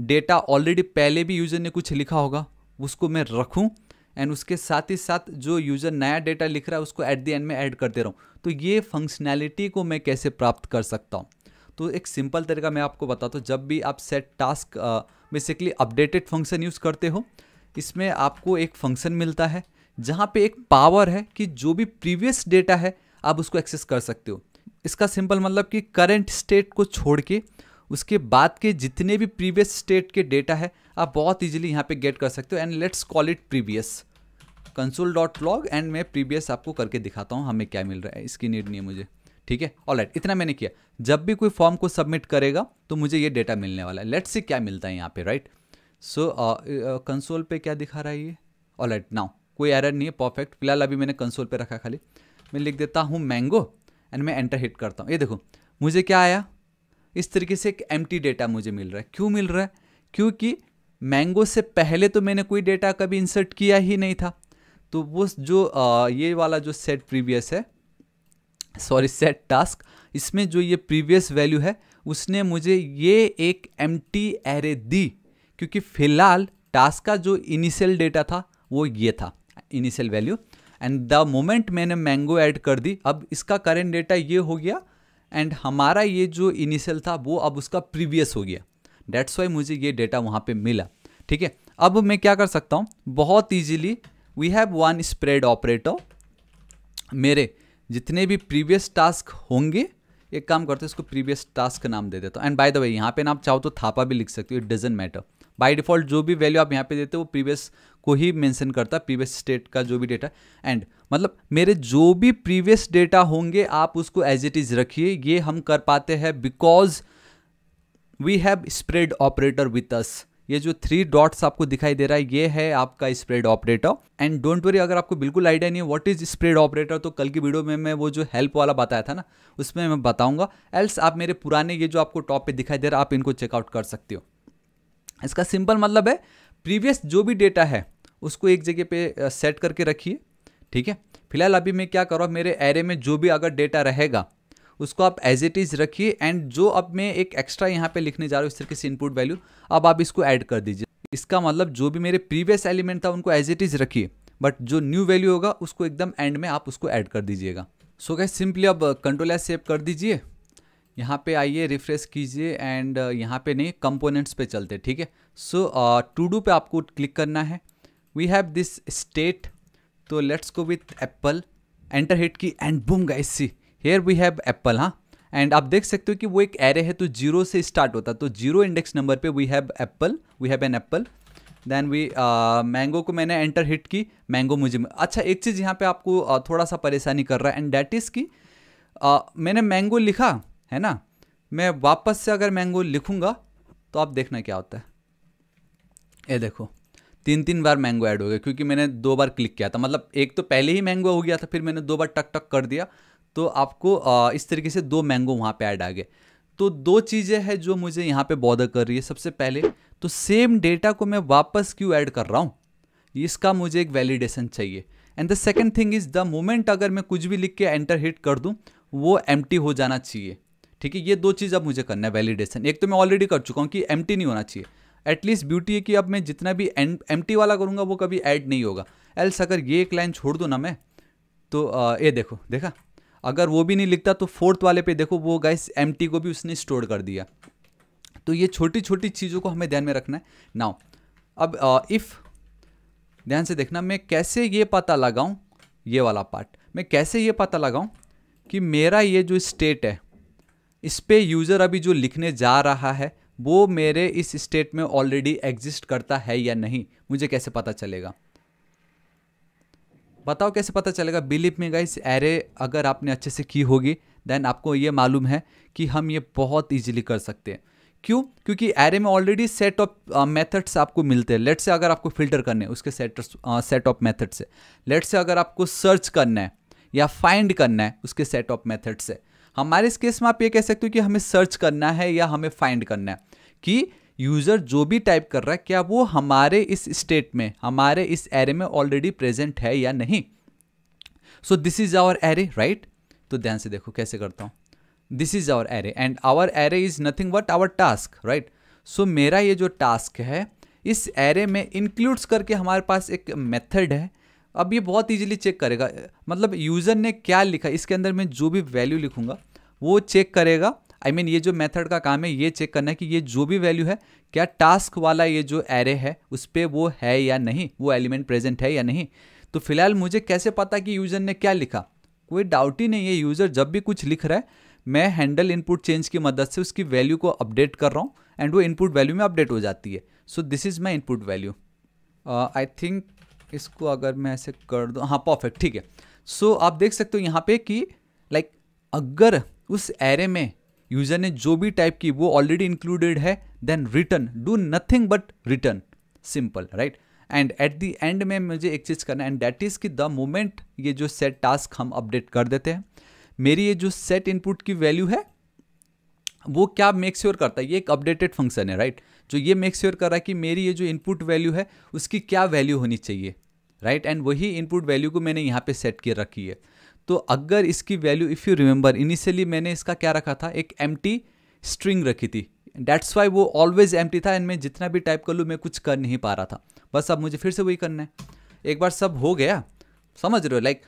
डेटा ऑलरेडी पहले भी यूज़र ने कुछ लिखा होगा उसको मैं रखूं एंड उसके साथ ही साथ जो यूज़र नया डेटा लिख रहा है उसको एट द एंड में ऐड करते रहूं. तो ये फंक्शनैलिटी को मैं कैसे प्राप्त कर सकता हूं. तो एक सिंपल तरीका मैं आपको बताता हूँ. जब भी आप set task basically updated function use करते हो, इसमें आपको एक फंक्शन मिलता है जहाँ पे एक पावर है कि जो भी प्रीवियस डेटा है आप उसको एक्सेस कर सकते हो. इसका सिंपल मतलब कि करंट स्टेट को छोड़ के उसके बाद के जितने भी प्रीवियस स्टेट के डेटा है आप बहुत ईजिली यहाँ पे गेट कर सकते हो. And let's call it previous, console.log, and मैं प्रीवियस आपको करके दिखाता हूँ हमें क्या मिल रहा है, इसकी नीड नहीं है मुझे. ठीक है, ऑलराइट, इतना मैंने किया. जब भी कोई फॉर्म को सबमिट करेगा तो मुझे ये डेटा मिलने वाला है. लेट्स सी क्या मिलता है यहाँ पे. राइट, सो कंसोल पे क्या दिखा रहा है ये. ऑलराइट, नाउ कोई एरर नहीं है, परफेक्ट. फिलहाल अभी मैंने कंसोल पे रखा, खाली मैं लिख देता हूँ मैंगो एंड मैं एंटर हिट करता हूँ. ये देखो मुझे क्या आया, इस तरीके से एक एम्प्टी डेटा मुझे मिल रहा है. क्यों मिल रहा है, क्योंकि मैंगो से पहले तो मैंने कोई डेटा कभी इंसर्ट किया ही नहीं था. तो वो जो ये वाला जो सेट प्रीवियस है, सॉरी सेट टास्क, इसमें जो ये प्रीवियस वैल्यू है उसने मुझे ये एक एम्प्टी एरे दी, क्योंकि फ़िलहाल टास्क का जो इनिशियल डेटा था वो ये था, initial value. And the moment मैंने मैंगो ऐड कर दी, अब इसका करेंट डेटा ये हो गया एंड हमारा ये जो इनिशियल था वो अब उसका प्रीवियस हो गया. डेट्स वाई मुझे ये डेटा वहाँ पे मिला. ठीक है, अब मैं क्या कर सकता हूँ बहुत easily. We have one spread operator, मेरे जितने भी प्रीवियस टास्क होंगे, एक काम करते हैं इसको प्रीवियस टास्क का नाम दे देता हूँ. एंड बाय द वे यहाँ पे ना आप चाहो तो थापा भी लिख सकते हो, it doesn't matter. By default जो भी वैल्यू आप यहाँ पे देते हो वो प्रीवियस को ही मेंशन करता है, प्रीवियस स्टेट का जो भी डेटा. एंड मतलब मेरे जो भी प्रीवियस डेटा होंगे आप उसको एज इट इज़ रखिए. ये हम कर पाते हैं because we have spread operator with us. ये जो 3 डॉट्स आपको दिखाई दे रहा है ये है आपका spread operator. And don't worry, अगर आपको बिल्कुल आइडिया नहीं है व्हाट इज स्प्रेड ऑपरेटर तो कल की वीडियो में मैं वो जो हेल्प वाला बताया था ना उसमें मैं बताऊंगा. एल्स आप मेरे पुराने ये जो आपको टॉप पे दिखाई दे रहा है आप इनको चेकआउट कर सकते हो. इसका सिंपल मतलब है प्रीवियस जो भी डेटा है उसको एक जगह पे सेट करके रखिए। ठीक है, फिलहाल अभी मैं क्या कर रहा हूँ, मेरे एरे में जो भी अगर डेटा रहेगा उसको आप एज इट इज़ रखिए, एंड जो अब मैं एक एक्स्ट्रा यहाँ पे लिखने जा रहा हूँ इस तरीके से इनपुट वैल्यू, अब आप इसको ऐड कर दीजिए। इसका मतलब जो भी मेरे प्रीवियस एलिमेंट था उनको एज इट इज़ रखिए, बट जो न्यू वैल्यू होगा उसको एकदम एंड में आप उसको ऐड कर दीजिएगा। सो गाइस सिंपली अब कंट्रोल एस सेव कर दीजिए, यहाँ पे आइए, रिफ्रेश कीजिए, एंड यहाँ पे नहीं कंपोनेंट्स पे चलते। ठीक है, सो टू डू पे आपको क्लिक करना है। वी हैव दिस स्टेट, तो let's go with apple, enter hit की, and boom guys see here we have apple. हाँ, एंड आप देख सकते हो कि वो एक एरे है तो जीरो से स्टार्ट होता, तो जीरो इंडेक्स नंबर पे we have apple, we have an apple. Then we mango को मैंने एंटर हिट की, मैंगो मुझे अच्छा एक चीज़ यहाँ पे आपको थोड़ा सा परेशानी कर रहा है, एंड दैट इज़ कि मैंने मैंगो लिखा है ना, मैं वापस से अगर मैंगो लिखूँगा तो आप देखना क्या होता है, ये देखो तीन बार मैंगो ऐड हो गया, क्योंकि मैंने दो बार क्लिक किया था। मतलब एक तो पहले ही मैंगो हो गया था, फिर मैंने दो बार टक टक कर दिया, तो आपको इस तरीके से दो मैंगो वहाँ पे ऐड आ गए। तो दो चीज़ें हैं जो मुझे यहाँ पे बॉदर कर रही है। सबसे पहले तो सेम डेटा को मैं वापस क्यों ऐड कर रहा हूँ, इसका मुझे एक वैलिडेशन चाहिए। And the second thing is the moment अगर मैं कुछ भी लिख के एंटर हिट कर दूँ वो एम्प्टी हो जाना चाहिए। ठीक है, ये दो चीज़ अब मुझे करना है वैलिडेशन। एक तो मैं ऑलरेडी कर चुका हूँ कि एम्प्टी नहीं होना चाहिए, एटलीस्ट ब्यूटी है कि अब मैं जितना भी एम्प्टी वाला करूँगा वो कभी ऐड नहीं होगा। एल्स अगर ये एक लाइन छोड़ दूँ ना मैं, तो ये देखो, देखा, अगर वो भी नहीं लिखता तो फोर्थ वाले पे देखो वो गाइस एम्प्टी को भी उसने स्टोर कर दिया। तो ये छोटी छोटी चीज़ों को हमें ध्यान में रखना है। नाउ अब इफ़ ध्यान से देखना, मैं कैसे ये पता लगाऊं, ये वाला पार्ट मैं कैसे ये पता लगाऊं कि मेरा ये जो स्टेट है इस पे यूज़र अभी जो लिखने जा रहा है वो मेरे इस स्टेट में ऑलरेडी एग्जिस्ट करता है या नहीं, मुझे कैसे पता चलेगा? बताओ कैसे पता चलेगा? बिलीव मी गाइस, एरे अगर आपने अच्छे से की होगी देन आपको ये मालूम है कि हम ये बहुत इजीली कर सकते हैं। क्यों? क्योंकि एरे में ऑलरेडी सेट ऑफ मेथड्स आपको मिलते हैं। लेट्स से अगर आपको फिल्टर करने है उसके सेट ऑफ मेथड्स है, लेट्स से अगर आपको सर्च करना है या फाइंड करना है उसके सेट ऑफ मेथड्स है। हमारे इस केस में आप ये कह सकते हो कि हमें सर्च करना है या हमें फाइंड करना है कि यूज़र जो भी टाइप कर रहा है क्या वो हमारे इस स्टेट में, हमारे इस एरे में ऑलरेडी प्रेजेंट है या नहीं। So this is our array, right? तो ध्यान से देखो कैसे करता हूँ। This is our array and our array is nothing but our task, right? So मेरा ये जो टास्क है इस एरे में इंक्लूड्स करके हमारे पास एक मेथड है। अब ये बहुत ईजिली चेक करेगा, मतलब यूज़र ने क्या लिखा इसके अंदर मैं जो भी वैल्यू लिखूँगा वो चेक करेगा। I mean, ये जो मेथड का काम है ये चेक करना है कि ये जो भी वैल्यू है क्या टास्क वाला ये जो एरे है उस पर वो है या नहीं, वो एलिमेंट प्रेजेंट है या नहीं। तो फिलहाल मुझे कैसे पता कि यूज़र ने क्या लिखा? कोई डाउट ही नहीं है, यूज़र जब भी कुछ लिख रहा है मैं हैंडल इनपुट चेंज की मदद से उसकी वैल्यू को अपडेट कर रहा हूँ एंड वो इनपुट वैल्यू में अपडेट हो जाती है। So this is my input value. I think इसको अगर मैं ऐसे कर दूँ, हाँ परफेक्ट, ठीक है। सो आप देख सकते हो यहाँ पे कि लाइक अगर उस एरे में यूज़र ने जो भी टाइप की वो ऑलरेडी इंक्लूडेड है then return, do nothing but return, simple, right? And at the end में मुझे एक चीज़ करना है एंड दैट इज़ कि द मोमेंट ये जो सेट टास्क हम अपडेट कर देते हैं मेरी ये जो सेट इनपुट की वैल्यू है वो क्या मेक श्योर करता है, ये एक अपडेटेड फंक्शन है, राइट? जो ये मेक श्योर कर रहा है कि मेरी ये जो इनपुट वैल्यू है उसकी क्या वैल्यू होनी चाहिए, राइट? एंड वही इनपुट वैल्यू को मैंने यहाँ पर सेट किए रखी है। तो अगर इसकी value, if you remember, initially मैंने इसका क्या रखा था, एक एम्प्टी स्ट्रिंग रखी थी, डैट्स वाई वो ऑलवेज एम्प्टी था एंड मैं जितना भी टाइप कर लूँ मैं कुछ कर नहीं पा रहा था। बस अब मुझे फिर से वही करना है। एक बार सब हो गया, समझ रहे हो, लाइक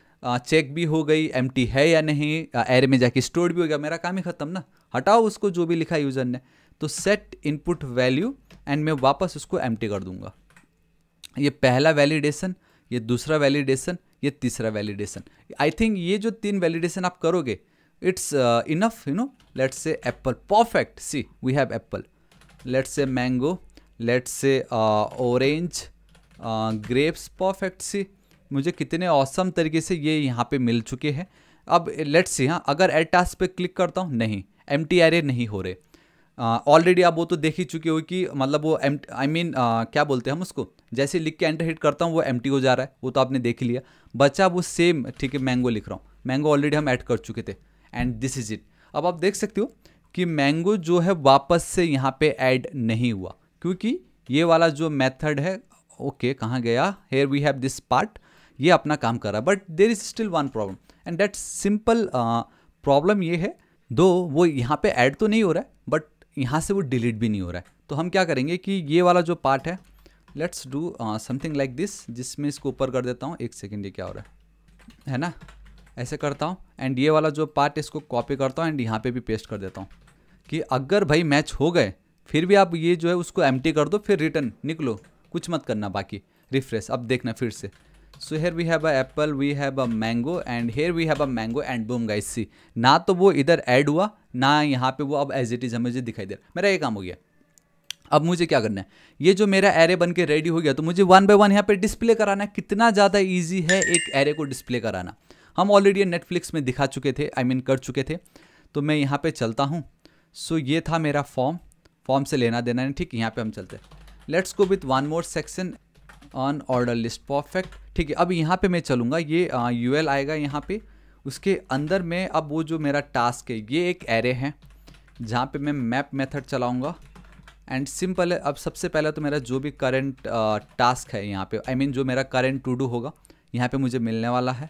चेक भी हो गई एम्प्टी है या नहीं, एरे में जाके स्टोर भी हो गया, मेरा काम ही खत्म ना। हटाओ उसको जो भी लिखा यूज़र ने, तो सेट इनपुट वैल्यू एंड मैं वापस उसको एम्प्टी कर दूंगा। ये पहला वैलिडेशन, ये दूसरा वैलिडेशन, ये तीसरा वैलिडेशन। आई थिंक ये जो तीन वैलिडेशन आप करोगे it's enough, you know. Let's say apple, perfect, see we have apple. Let's say mango, let's say orange, grapes, perfect, see. मुझे कितने ऑसम तरीके से ये यहाँ पे मिल चुके हैं। अब लेट्स सी, हाँ अगर एड टास्क पे क्लिक करता हूँ, नहीं एम्प्टी एरे नहीं हो रहे ऑलरेडी। आप वो तो देख ही चुके हो कि मतलब वो क्या बोलते हैं हम उसको, जैसे लिख के एंटर हिट करता हूँ वो एम्प्टी हो जा रहा है, वो तो आपने देख ही लिया। बचा वो सेम, ठीक है, मैंगो लिख रहा हूँ, मैंगो ऑलरेडी हम ऐड कर चुके थे एंड दिस इज इट। अब आप देख सकते हो कि मैंगो जो है वापस से यहाँ पे ऐड नहीं हुआ क्योंकि ये वाला जो मेथड है ओके कहाँ गया, here we have this part, ये अपना काम कर रहा है. But there is still one problem and that simple problem ये है, दो वो यहाँ पे ऐड तो नहीं हो रहा है बट यहाँ से वो डिलीट भी नहीं हो रहा है. तो हम क्या करेंगे कि ये वाला जो पार्ट है let's do something like this, जिसमें इसको ऊपर कर देता हूँ. एक सेकेंड ये क्या हो रहा है ना, ऐसे करता हूँ एंड ये वाला जो पार्ट इसको कॉपी करता हूँ एंड यहाँ पे भी पेस्ट कर देता हूँ कि अगर भाई मैच हो गए फिर भी आप ये जो है उसको एम्प्टी कर दो, फिर रिटर्न निकलो, कुछ मत करना बाकी. रिफ्रेश, अब देखना फिर से. So here we have a apple, we have a mango and here we have a mango and boom guys see, ना तो वो इधर ऐड हुआ ना यहाँ पे वो अब एज इट इज मुझे दिखाई दे रहा. मेरा ये काम हो गया. अब मुझे क्या करना है, ये जो मेरा एरे बन के रेडी हो गया तो मुझे वन बाय वन यहाँ पे डिस्प्ले कराना है. कितना ज़्यादा ईजी है एक एरे को डिस्प्ले कराना. हम ऑलरेडी नेटफ्लिक्स में दिखा चुके थे, कर चुके थे. तो मैं यहाँ पे चलता हूँ. सो ये था मेरा फॉर्म, फॉर्म से लेना देना है, ठीक. यहाँ पे हम चलते हैं, let's go with one more section on order list, perfect, ठीक है. अब यहाँ पे मैं चलूँगा, ये यूएल आएगा यहाँ पे, उसके अंदर में अब वो जो मेरा टास्क है ये एक एरे है जहाँ पे मैं मैप मेथड चलाऊँगा एंड सिंपल है. अब सबसे पहले तो मेरा जो भी करंट टास्क है यहाँ पे, आई मीन जो मेरा करंट टू डू होगा यहाँ पे मुझे मिलने वाला है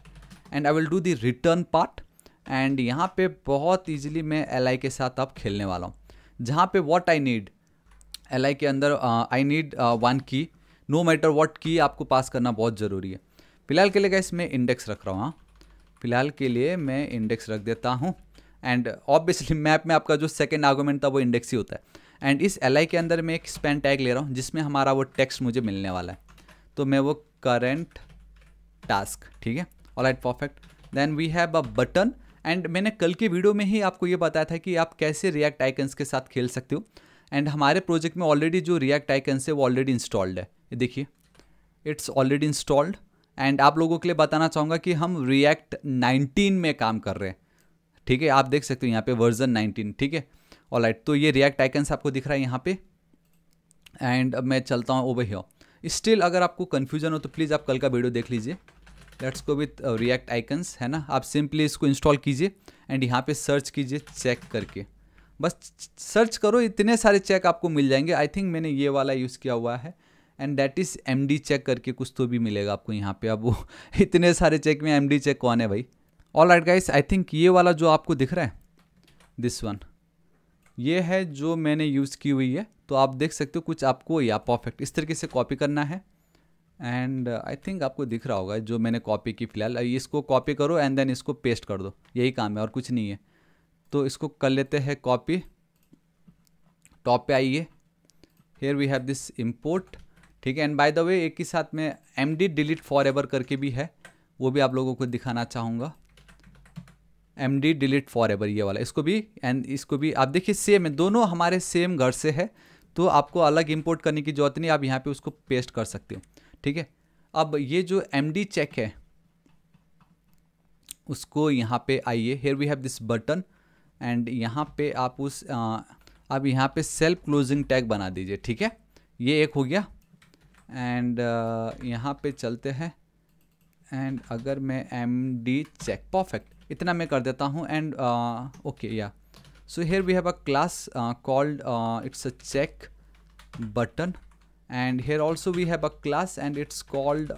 and I will do the return part. And यहाँ पे बहुत ईजिली मैं एल आई के साथ अब खेलने वाला हूँ, जहाँ पे what I need, L I के अंदर I need one key, no matter what key आपको पास करना बहुत ज़रूरी है. फ़िलहाल के लिए गाइस मैं इंडेक्स रख रहा हूँ, हाँ फ़िलहाल के लिए मैं इंडेक्स रख देता हूँ. एंड ऑब्वियसली मैप में आपका जो सेकेंड आर्गूमेंट था वो इंडेक्स ही होता है. एंड इस एल आई के अंदर मैं एक स्पैन टैग ले रहा हूँ जिसमें हमारा वो टेक्स्ट मुझे मिलने वाला है. तो मैं वो करेंट टास्क, ठीक है, alright perfect. Then we have a button and मैंने कल के वीडियो में ही आपको ये बताया था कि आप कैसे रिएक्ट आइकन्स के साथ खेल सकते हो. एंड हमारे प्रोजेक्ट में ऑलरेडी जो रिएक्ट आइकन्स है वो ऑलरेडी इंस्टॉल्ड है, ये देखिए इट्स ऑलरेडी इंस्टॉल्ड. एंड आप लोगों के लिए बताना चाहूँगा कि हम रिएक्ट 19 में काम कर रहे हैं, ठीक है. आप देख सकते हो यहाँ पे वर्जन 19, ठीक है, ऑलराइट. तो ये रिएक्ट आइकन्स आपको दिख रहा है यहाँ पे. एंड अब मैं चलता हूँ ओवर हियर. स्टिल अगर आपको कन्फ्यूजन हो तो प्लीज़ आप कल का वीडियो देख लीजिए, let's go with React icons, है ना. आप सिंपली इसको इंस्टॉल कीजिए एंड यहाँ पे सर्च कीजिए चेक करके, बस सर्च करो, इतने सारे चेक आपको मिल जाएंगे. आई थिंक मैंने ये वाला यूज़ किया हुआ है and that is MD check करके कुछ तो भी मिलेगा आपको यहाँ पे. अब वो इतने सारे चेक में MD चेक कौन है भाई. ऑलराइट गाइस, आई थिंक ये वाला जो आपको दिख रहा है दिस वन, ये है जो मैंने यूज़ की हुई है. तो आप देख सकते हो कुछ आपको, या परफेक्ट इस तरीके से कॉपी करना है एंड आई थिंक आपको दिख रहा होगा जो मैंने कॉपी की. फ़िलहाल इसको कॉपी करो एंड देन इसको पेस्ट कर दो, यही काम है और कुछ नहीं है. तो इसको कर लेते हैं कॉपी. टॉप पे आइए, here we have this import, ठीक है. एंड बाय द वे एक ही साथ में MdDeleteForever करके भी है, वो भी आप लोगों को दिखाना चाहूँगा. MdDeleteForever ये वाला, इसको भी एंड इसको भी आप देखिए सेम है, दोनों हमारे सेम घर से है तो आपको अलग इंपोर्ट करने की ज़रूरत नहीं, आप यहाँ पे उसको पेस्ट कर सकते हो, ठीक है. अब ये जो MD चेक है उसको यहाँ पे आइए, here we have this button and यहाँ पे आप उस आप यहाँ पे सेल्फ क्लोजिंग टैग बना दीजिए, ठीक है. ये एक हो गया एंड यहाँ पे चलते हैं एंड अगर मैं MD चेक, परफेक्ट, इतना मैं कर देता हूँ. And okay yeah, so here we have a class called it's a check button and here also we have a class and it's called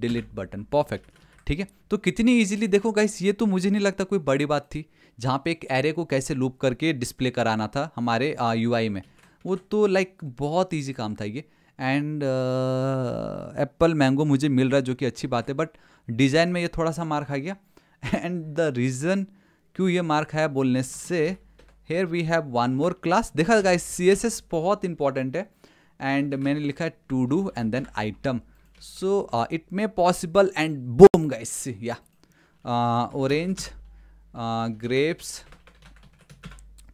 delete button, perfect, ठीक है. तो कितनी इजीली देखो गाइस, ये तो मुझे नहीं लगता कोई बड़ी बात थी जहाँ पे एक एरे को कैसे लूप करके डिस्प्ले कराना था हमारे UI में. वो तो लाइक बहुत ईजी काम था ये. एंड एप्पल मैंगो मुझे मिल रहा है जो कि अच्छी बात है, बट डिज़ाइन में ये थोड़ा सा मार खा गया एंड द रीज़न क्यों ये मार खाया बोलने से, here we have one more class. देखा गाइस CSS बहुत इंपॉर्टेंट है एंड मैंने लिखा है to do and then item. So it may possible and boom guys, yeah orange grapes,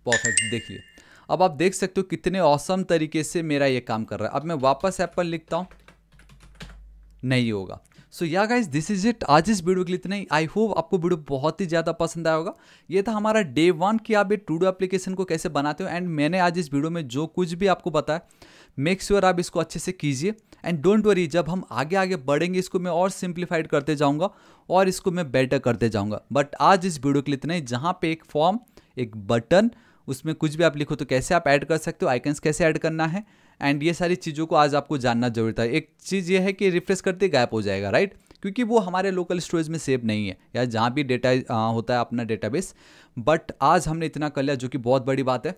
perfect. देखिए अब आप देख सकते हो कितने ऑसम तरीके से मेरा ये काम कर रहा है. अब मैं वापस ऐप पर लिखता हूँ, नहीं होगा. सो या गाइस दिस इज इट, आज इस वीडियो के लिए इतना ही. आई होप आपको वीडियो बहुत ही ज़्यादा पसंद आया होगा. ये था हमारा डे 1 कि आप ये टू डू एप्लीकेशन को कैसे बनाते हो. एंड मैंने आज इस वीडियो में जो कुछ भी आपको बताया, मेक श्योर आप इसको अच्छे से कीजिए. एंड डोंट वरी, जब हम आगे आगे बढ़ेंगे इसको मैं और सिंप्लीफाइड करते जाऊँगा और इसको मैं बेटर करते जाऊँगा. बट आज इस वीडियो के लिए इतना ही, जहाँ पे एक फॉर्म, एक बटन उसमें कुछ भी आप लिखो तो कैसे आप ऐड कर सकते हो, आइकन्स कैसे ऐड करना है, एंड ये सारी चीज़ों को आज आपको जानना जरूरी था। एक चीज़ ये है कि रिफ्रेश करते गैप हो जाएगा, राइट, क्योंकि वो हमारे लोकल स्टोरेज में सेव नहीं है या जहाँ भी डेटा होता है अपना डेटाबेस। बट आज हमने इतना कर लिया जो कि बहुत बड़ी बात है।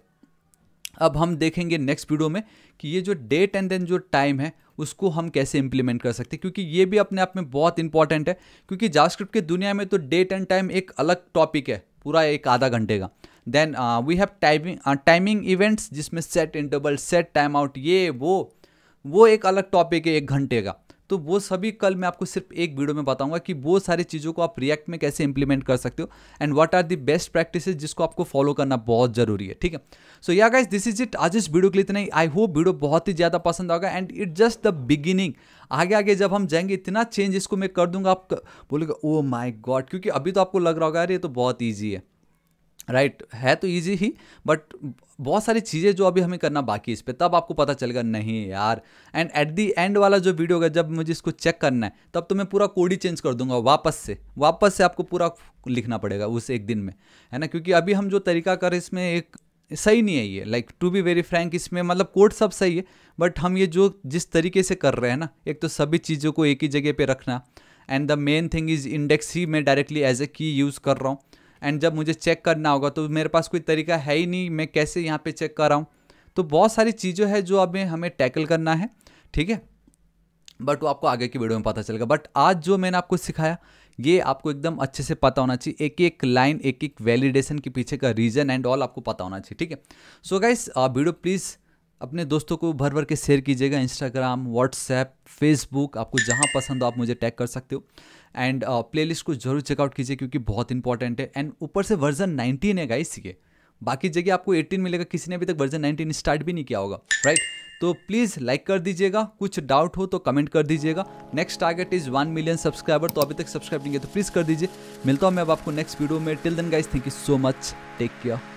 अब हम देखेंगे नेक्स्ट वीडियो में कि ये जो डेट एंड देन जो टाइम है उसको हम कैसे इंप्लीमेंट कर सकते हैं, क्योंकि ये भी अपने आप में बहुत इंपॉर्टेंट है। क्योंकि जावास्क्रिप्ट की दुनिया में तो डेट एंड टाइम एक अलग टॉपिक है, पूरा एक आधा घंटे का। Then we have timing events जिसमें set interval, set time out, ये वो एक अलग टॉपिक है एक घंटे का। तो वो सभी कल मैं आपको सिर्फ एक वीडियो में बताऊंगा कि वो सारी चीज़ों को आप रिएक्ट में कैसे इंप्लीमेंट कर सकते हो and what are the best practices जिसको आपको फॉलो करना बहुत जरूरी है। ठीक है, सो या गाइस, दिस इज इट आज इस वीडियो के लिए इतना ही। आई होप वीडियो बहुत ही ज़्यादा पसंद आएगा and it just the beginning. आगे आगे जब हम जाएंगे इतना चेंज इसको मैं कर दूंगा, आप बोलोगे ओ माई गॉड, क्योंकि अभी तो आपको लग रहा होगा अरे ये तो बहुत ईजी है, राइट है तो ईजी ही, बट बहुत सारी चीज़ें जो अभी हमें करना बाकी इस पर, तब आपको पता चलेगा नहीं यार। एंड एट दी एंड वाला जो वीडियो होगा जब मुझे इसको चेक करना है तब तो मैं पूरा कोड ही चेंज कर दूंगा, वापस से आपको पूरा लिखना पड़ेगा उस एक दिन में, है ना, क्योंकि अभी हम जो तरीका कर इसमें एक सही नहीं है ये, like to be very frank. इसमें मतलब कोड सब सही है बट हम ये जो जिस तरीके से कर रहे हैं ना, एक तो सभी चीज़ों को एक ही जगह पर रखना, and the main thing is index ही मैं डायरेक्टली एज ए की यूज़ कर रहा हूँ। एंड जब मुझे चेक करना होगा तो मेरे पास कोई तरीका है ही नहीं, मैं कैसे यहाँ पे चेक कर रहा हूँ। तो बहुत सारी चीज़ें हैं जो अब हमें टैकल करना है, ठीक है, बट वो आपको आगे की वीडियो में पता चलेगा। बट आज जो मैंने आपको सिखाया ये आपको एकदम अच्छे से पता होना चाहिए, एक एक लाइन, एक एक वैलिडेशन के पीछे का रीज़न एंड ऑल आपको पता होना चाहिए। ठीक है, सो गाइस, वीडियो प्लीज़ अपने दोस्तों को भर भर के शेयर कीजिएगा। इंस्टाग्राम, व्हाट्सएप, फेसबुक, आपको जहाँ पसंद हो आप मुझे टैग कर सकते हो। एंड प्लेलिस्ट को जरूर चेकआउट कीजिए क्योंकि बहुत इंपॉर्टेंट है। एंड ऊपर से वर्जन 19 है गाइस, ये बाकी जगह आपको 18 मिलेगा, किसी ने अभी तक वर्जन 19 स्टार्ट भी नहीं किया होगा, राइट। तो प्लीज़ लाइक कर दीजिएगा, कुछ डाउट हो तो कमेंट कर दीजिएगा। Next target is 1 million subscriber, तो अभी तक सब्सक्राइब नहीं किया तो प्लीज़ कर दीजिए। मिलता हूँ मैं अब आपको नेक्स्ट वीडियो में। Till then guys, thank you so much, take care.